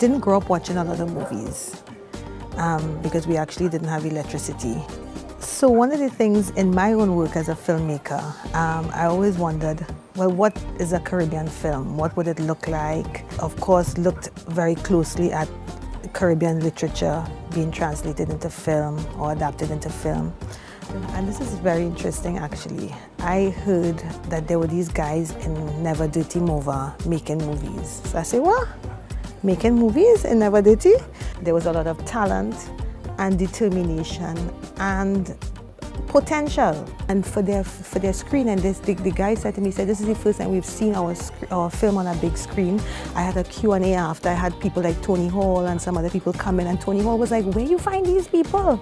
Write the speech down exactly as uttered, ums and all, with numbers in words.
didn't grow up watching a lot of movies um, because we actually didn't have electricity. So one of the things in my own work as a filmmaker, um, I always wondered, well, what is a Caribbean film? What would it look like? Of course, looked very closely at Caribbean literature being translated into film or adapted into film. And this is very interesting, actually. I heard that there were these guys in Never Dirty Mova making movies. So I say, what? Making movies in Never Dirty? There was a lot of talent and determination and potential. And for their, for their screen, and this, the, the guy said to me, he said, this is the first time we've seen our, our film on a big screen. I had a Q and A after. I had people like Tony Hall and some other people come in, and Tony Hall was like, where you find these people?